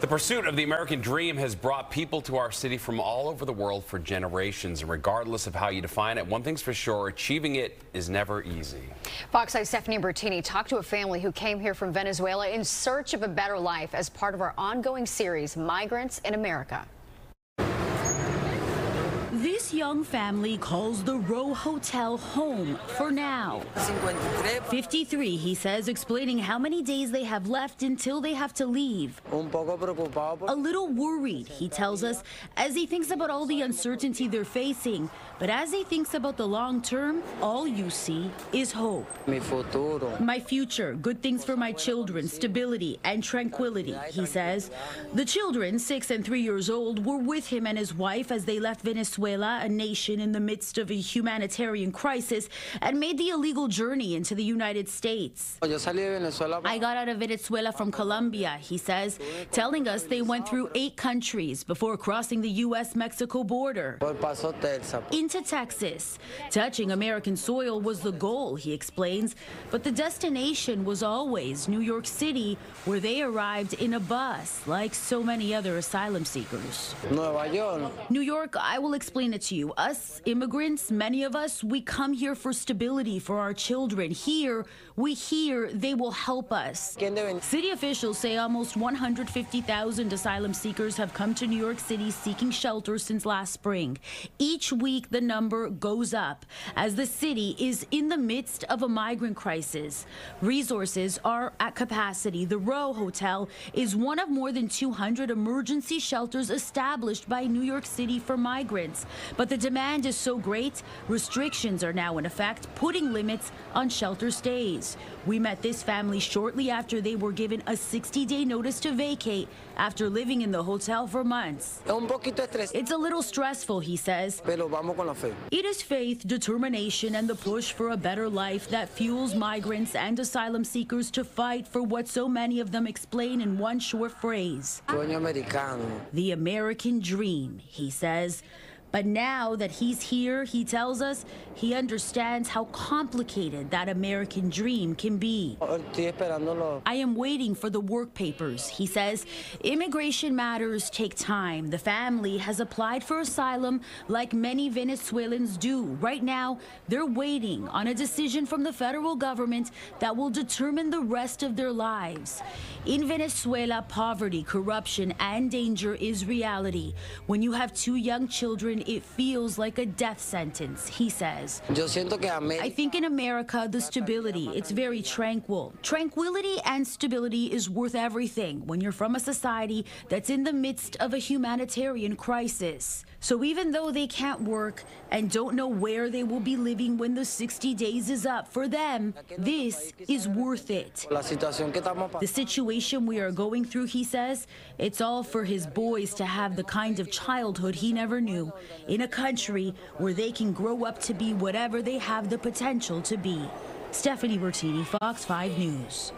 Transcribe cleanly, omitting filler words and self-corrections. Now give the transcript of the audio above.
The pursuit of the American dream has brought people to our city from all over the world for generations. And regardless of how you define it, one thing's for sure, achieving it is never easy. Fox 5's Stephanie Bertini talked to a family who came here from Venezuela in search of a better life as part of our ongoing series, Migrants in America. This young family calls the Row Hotel home for now. 53, he says, explaining how many days they have left until they have to leave. A little worried, he tells us, as he thinks about all the uncertainty they're facing. But as he thinks about the long term, all you see is hope. My future, good things for my children, stability and tranquility, he says. The children, 6 and 3 years old, were with him and his wife as they left Venezuela, a nation in the midst of a humanitarian crisis, and made the illegal journey into the United States. I got out of Venezuela from Colombia, he says, telling us they went through 8 countries before crossing the U.S.-Mexico border into Texas. Touching American soil was the goal, he explains, but the destination was always New York City, where they arrived in a bus, like so many other asylum seekers. New York, I will explain it to you. Us immigrants, many of us, we come here for stability for our children. Here, we hear they will help us. City officials say almost 150,000 asylum seekers have come to New York City seeking shelter since last spring. Each week, the number goes up as the city is in the midst of a migrant crisis. Resources are at capacity. The Row Hotel is one of more than 200 emergency shelters established by New York City for migrants. But the demand is so great, restrictions are now in effect, putting limits on shelter stays. We met this family shortly after they were given a 60-day notice to vacate after living in the hotel for months. It's a little stressful, he says. It is faith, determination, and the push for a better life that fuels migrants and asylum seekers to fight for what so many of them explain in one short phrase. The American dream, he says. But now that he's here, he tells us he understands how complicated that American dream can be. I am waiting for the work papers, he says. Immigration matters take time. The family has applied for asylum like many Venezuelans do. Right now, they're waiting on a decision from the federal government that will determine the rest of their lives. In Venezuela, poverty, corruption, and danger is reality. When you have 2 young children, it feels like a death sentence, he says. I think in America, the stability, it's very tranquil. Tranquility and stability is worth everything when you're from a society that's in the midst of a humanitarian crisis. So even though they can't work and don't know where they will be living when the 60 days is up, for them, this is worth it. The situation we are going through, he says, it's all for his boys to have the kind of childhood he never knew, in a country where they can grow up to be whatever they have the potential to be. Stephanie Bertini, Fox 5 News.